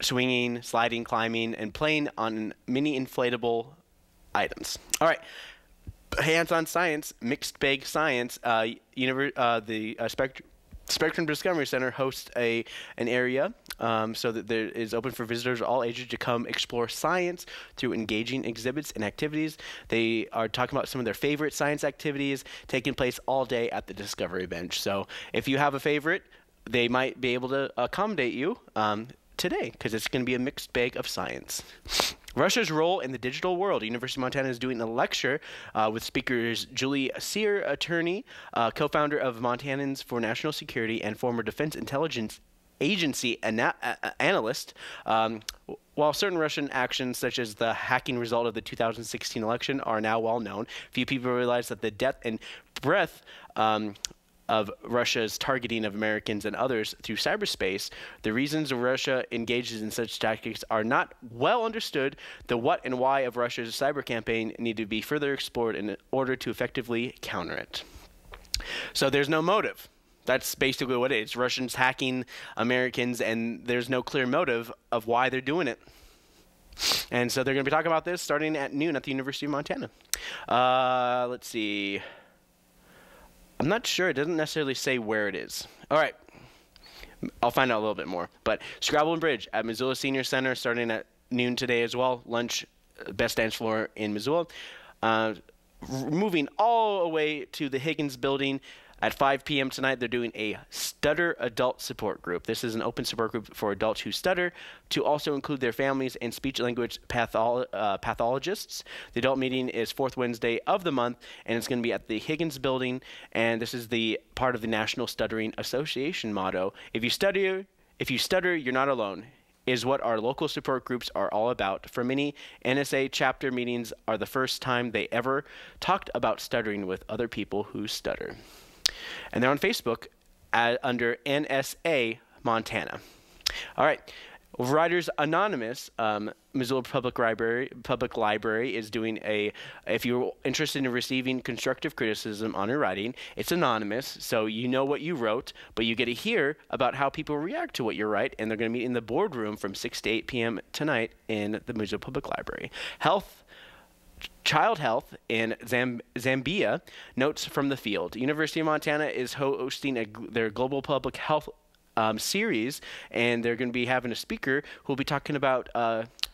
swinging, sliding, climbing, and playing on mini inflatable items. All right. Hands-on science, mixed bag science, Spectrum Discovery Center hosts an area so that there is open for visitors of all ages to come explore science through engaging exhibits and activities. They are talking about some of their favorite science activities taking place all day at the Discovery Bench. So if you have a favorite, they might be able to accommodate you today because it's going to be a mixed bag of science. Russia's role in the digital world. University of Montana is doing a lecture with speakers Julie Sear, attorney, co-founder of Montanans for National Security and former Defense Intelligence Agency analyst. While certain Russian actions, such as the hacking result of the 2016 election, are now well known, few people realize that the depth and breadth of Russia's targeting of Americans and others through cyberspace. The reasons Russia engages in such tactics are not well understood. The what and why of Russia's cyber campaign need to be further explored in order to effectively counter it. So there's no motive. That's basically what it is. Russians hacking Americans, and there's no clear motive of why they're doing it. And so they're going to be talking about this starting at noon at the University of Montana. Let's see. I'm not sure. It doesn't necessarily say where it is. All right. I'll find out a little bit more. But Scrabble and Bridge at Missoula Senior Center starting at noon today as well. Lunch, best dance floor in Missoula. Moving all the way to the Higgins Building. At 5 p.m. tonight, they're doing a stutter adult support group. This is an open support group for adults who stutter to also include their families and speech-language pathologists. The adult meeting is fourth Wednesday of the month, and it's going to be at the Higgins Building, and this is the part of the National Stuttering Association motto. If you stutter, you're not alone, is what our local support groups are all about. For many, NSA chapter meetings are the first time they ever talked about stuttering with other people who stutter. And they're on Facebook under NSA Montana. All right. Writers Anonymous, Missoula Public Library is doing if you're interested in receiving constructive criticism on your writing, it's anonymous, so you know what you wrote, but you get to hear about how people react to what you write, and they're going to meet in the boardroom from 6 to 8 p.m. tonight in the Missoula Public Library. Child Health in Zambia, Notes from the Field. University of Montana is hosting their Global Public Health series, and they're going to be having a speaker who will be talking about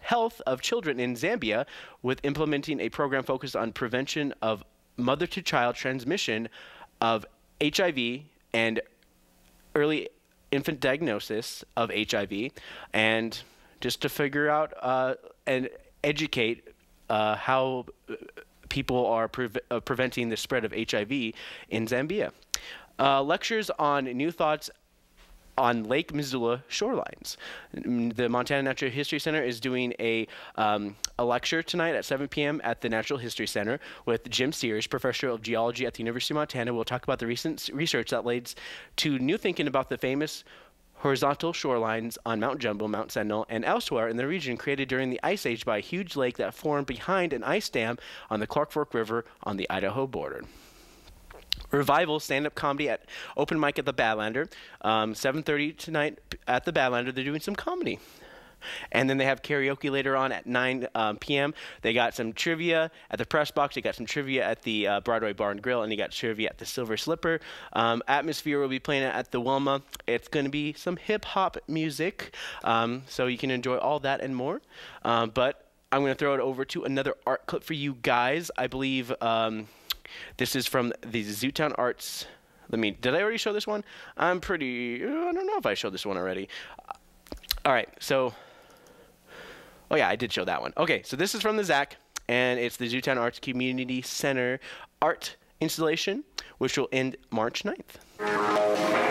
health of children in Zambia with implementing a program focused on prevention of mother-to-child transmission of HIV and early infant diagnosis of HIV, and just to figure out and educate how people are preventing the spread of HIV in Zambia. Lectures on new thoughts on Lake Missoula shorelines. The Montana Natural History Center is doing a lecture tonight at 7 p.m. at the Natural History Center with Jim Sears, professor of geology at the University of Montana. We'll talk about the recent research that leads to new thinking about the famous horizontal shorelines on Mount Jumbo, Mount Sentinel, and elsewhere in the region, created during the Ice Age by a huge lake that formed behind an ice dam on the Clark Fork River on the Idaho border. Revival stand-up comedy at open mic at the Badlander, 7:30 tonight at the Badlander. They're doing some comedy. And then they have karaoke later on at 9 p.m. They got some trivia at the press box. They got some trivia at the Broadway Bar and Grill, and they got trivia at the Silver Slipper. Atmosphere will be playing at the Wilma. It's going to be some hip-hop music, so you can enjoy all that and more. But I'm going to throw it over to another art clip for you guys. I believe this is from the Zootown Arts. Did I already show this one? I don't know if I showed this one already. All right, so... Oh, yeah, I did show that one. Okay, so this is from the ZAC, and it's the Zootown Arts Community Center art installation, which will end March 9th.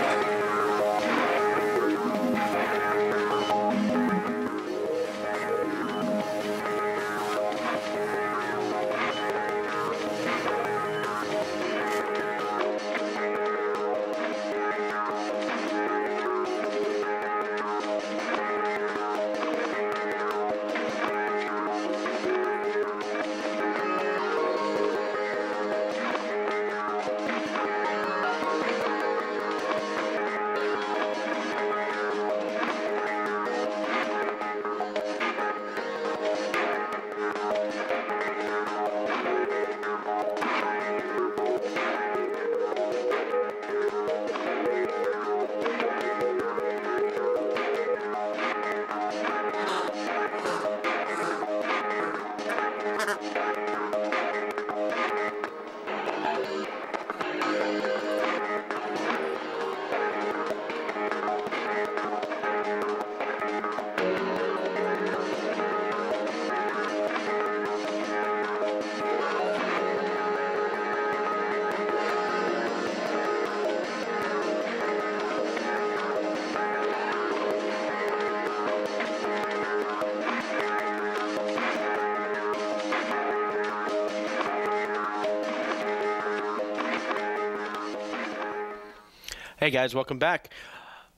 Hey guys, welcome back.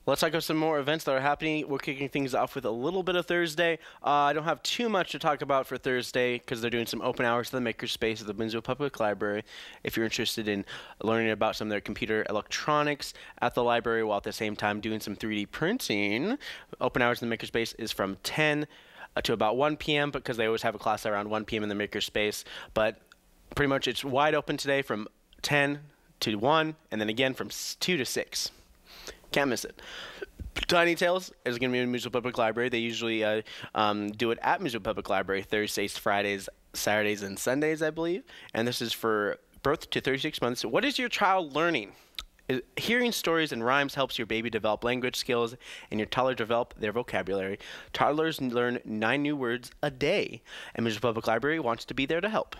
Let's talk about some more events that are happening. We're kicking things off with a little bit of Thursday. I don't have too much to talk about for Thursday because they're doing some open hours to the Makerspace at the Missoula Public Library. If you're interested in learning about some of their computer electronics at the library while at the same time doing some 3D printing, open hours in the Makerspace is from 10 to about 1 p.m. because they always have a class around 1 p.m. in the Makerspace. But pretty much it's wide open today from 10 to 1, and then again from 2 to 6. Can't miss it. Tiny Tales is going to be in Missoula Public Library. They usually do it at Missoula Public Library Thursdays, Fridays, Saturdays, and Sundays, I believe. And this is for birth to 36 months. What is your child learning? Hearing stories and rhymes helps your baby develop language skills and your toddler develop their vocabulary. Toddlers learn 9 new words a day, and Missoula Public Library wants to be there to help.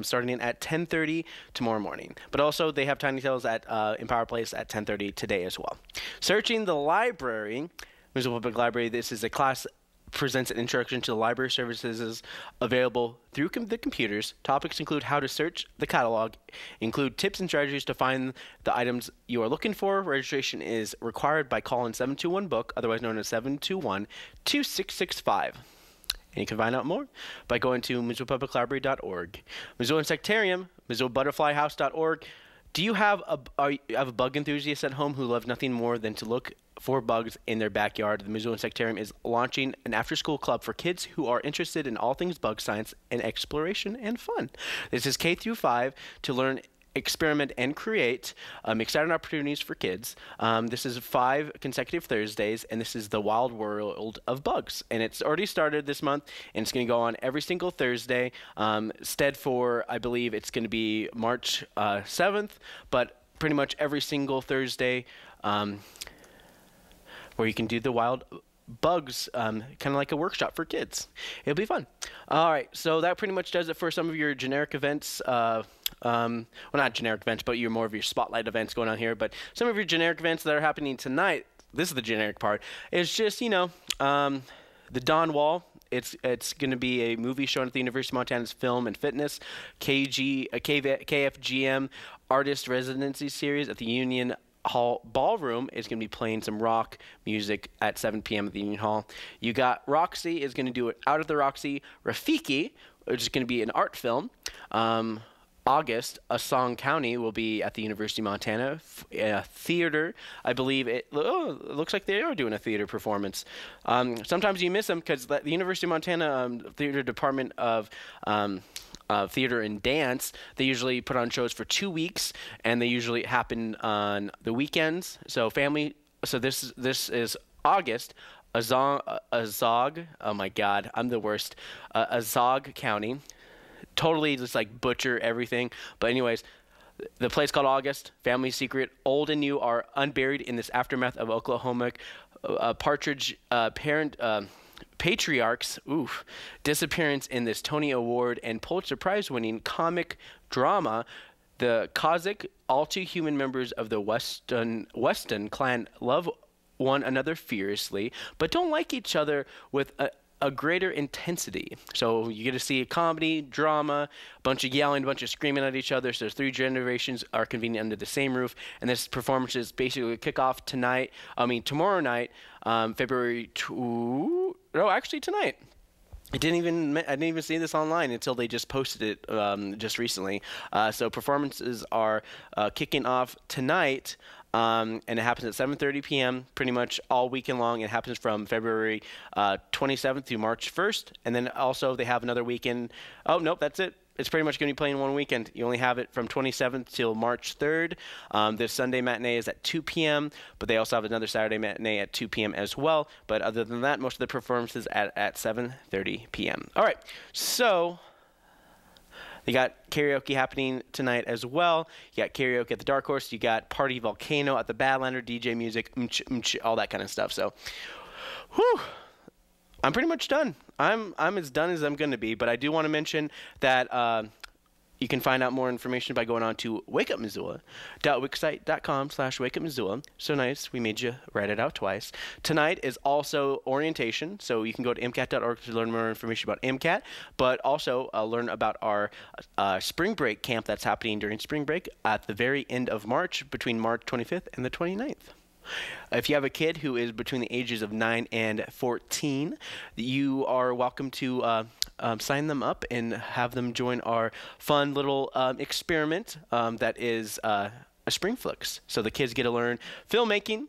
Starting at 10:30 tomorrow morning. But also, they have Tiny Tales at Empower Place at 10:30 today as well. Searching the library, Missoula Public Library, this is a class presents an introduction to the library services available through the computers. Topics include how to search the catalog, include tips and strategies to find the items you are looking for. Registration is required by calling 721-BOOK, otherwise known as 721-2665. And you can find out more by going to MissoulaPublicLibrary.org. Missoula Insectarium, MissoulaButterflyHouse.org. Do you have a bug enthusiast at home who loves nothing more than to look for bugs in their backyard? The Missoula Insectarium is launching an after-school club for kids who are interested in all things bug science and exploration and fun. This is K-5 to learn, experiment, and create exciting opportunities for kids. This is 5 consecutive Thursdays, and this is the Wild World of Bugs. And it's already started this month, and it's going to go on every single Thursday. Instead for, I believe, it's going to be March 7th, but pretty much every single Thursday where you can do the Wild Bugs, kind of like a workshop for kids. It'll be fun. All right, so that pretty much does it for some of your generic events. Well, not generic events, but more of your spotlight events going on here. But some of your generic events that are happening tonight, this is the generic part, is just, you know, the Don Wall. It's going to be a movie shown at the University of Montana's Film and Fitness, KFGM Artist Residency Series at the Union Hall Ballroom. Is going to be playing some rock music at 7 p.m. at the Union Hall. You got Roxy is going to do it out of the Roxy. Rafiki, which is going to be an art film. August, A Song County will be at the University of Montana theater. I believe it looks like they are doing a theater performance. Sometimes you miss them because the University of Montana Theater Department of Theater and Dance, they usually put on shows for 2 weeks, and they usually happen on the weekends. So family, so this is August, Azog. Oh my God, I'm the worst. Azog County. Totally just like butcher everything. But anyways, the place called August, Family Secret, old and new are unburied in this aftermath of Oklahoma Partridge Patriarch's disappearance in this Tony Award and Pulitzer Prize winning comic drama. The Kazakh, all too human members of the Weston clan love one another fiercely, but don't like each other with a greater intensity. So you get to see a comedy, drama, a bunch of yelling, a bunch of screaming at each other. So there's 3 generations are convenient under the same roof. And this performance is basically kick off tomorrow night, tonight. I didn't even see this online until they just posted it just recently. So performances are kicking off tonight. And it happens at 7:30 p.m. pretty much all weekend long. It happens from February 27th through March 1st. And then also they have another weekend. Oh, nope, that's it. It's pretty much going to be playing one weekend. You only have it from 27th till March 3rd. This Sunday matinee is at 2 p.m., but they also have another Saturday matinee at 2 p.m. as well. But other than that, most of the performances at 7:30 p.m. All right, so you got karaoke happening tonight as well. You got karaoke at the Dark Horse. You got Party Volcano at the Badlander, DJ music, all that kind of stuff. So, whew, I'm pretty much done. I'm as done as I'm going to be, but I do want to mention that you can find out more information by going on to wakeupmissoula.wixsite.com/wakeupmissoula. So nice, we made you write it out twice. Tonight is also orientation, so you can go to mcat.org to learn more information about MCAT, but also learn about our spring break camp that's happening during spring break at the very end of March, between March 25th and the 29th. If you have a kid who is between the ages of 9 and 14, you are welcome to sign them up and have them join our fun little experiment that is a spring flicks. So the kids get to learn filmmaking,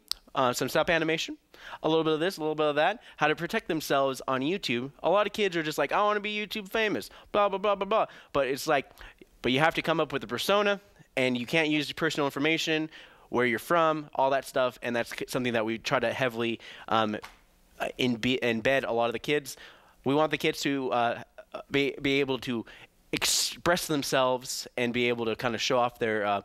some stop animation, a little bit of this, a little bit of that, how to protect themselves on YouTube. A lot of kids are just like, I want to be YouTube famous, blah, blah, blah, blah, blah. But you have to come up with a persona, and you can't use your personal information. where you're from, all that stuff, and that's something that we try to heavily embed a lot of the kids. We want the kids to be able to express themselves and be able to kind of show off their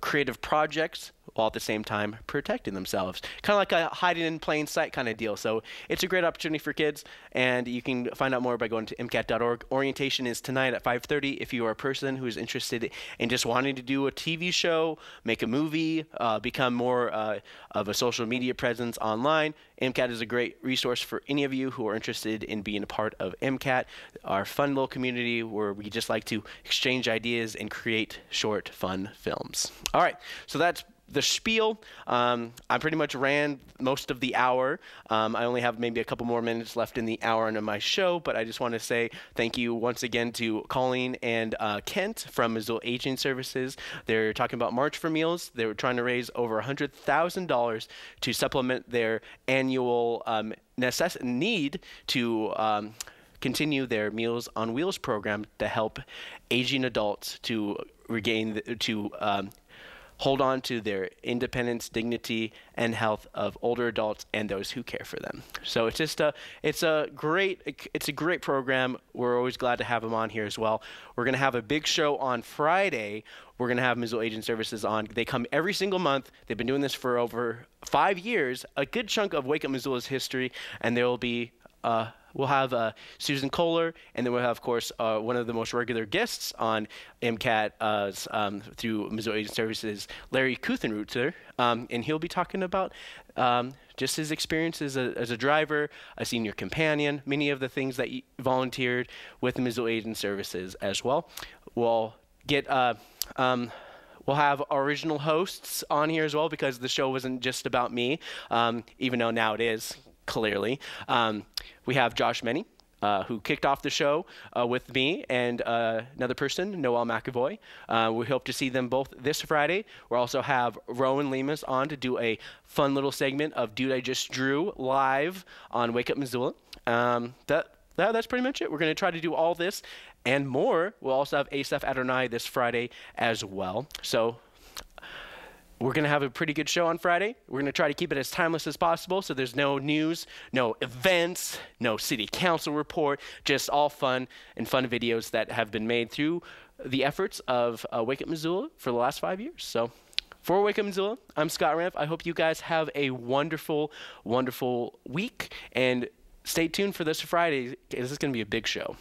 creative projects while at the same time protecting themselves. Kind of like a hiding in plain sight kind of deal. So it's a great opportunity for kids, and you can find out more by going to mcat.org. Orientation is tonight at 5:30. If you are a person who is interested in just wanting to do a TV show, make a movie, become more of a social media presence online, MCAT is a great resource for any of you who are interested in being a part of MCAT, our fun little community where we just like to exchange ideas and create short, fun films. All right, so that's the spiel. I pretty much ran most of the hour. I only have maybe a couple more minutes left in the hour into my show, but I just want to say thank you once again to Colleen and Kent from Missoula Aging Services. They're talking about March for Meals. They were trying to raise over $100,000 to supplement their annual need to continue their Meals on Wheels program to help aging adults to regain, hold on to their independence, dignity, and health of older adults and those who care for them. So it's just it's a great program. We're always glad to have them on here as well. We're going to have a big show on Friday. We're going to have Missoula Aging Services on. They come every single month. They've been doing this for over 5 years, a good chunk of Wake Up Missoula's history, and there will be we'll have Susan Kohler, and then we'll have, of course, one of the most regular guests on MCAT through Missoula Aging Services, Larry Kuthenruther, and he'll be talking about just his experience as a driver, a senior companion, many of the things that he volunteered with Missoula Aging Services as well. We'll get we'll have our original hosts on here as well, because the show wasn't just about me, even though now it is. Clearly. We have Josh Menny, who kicked off the show with me and another person, Noel McAvoy. We hope to see them both this Friday. We'll also have Rowan Lemus on to do a fun little segment of Dude I Just Drew live on Wake Up Missoula. That's pretty much it. We're going to try to do all this and more. We'll also have Asaf Adonai this Friday as well. So we're going to have a pretty good show on Friday. We're going to try to keep it as timeless as possible, so there's no news, no events, no city council report, just all fun and fun videos that have been made through the efforts of Wake Up Missoula for the last 5 years. So for Wake Up Missoula, I'm Scott Ranf. I hope you guys have a wonderful, wonderful week, and stay tuned for this Friday, because this is going to be a big show.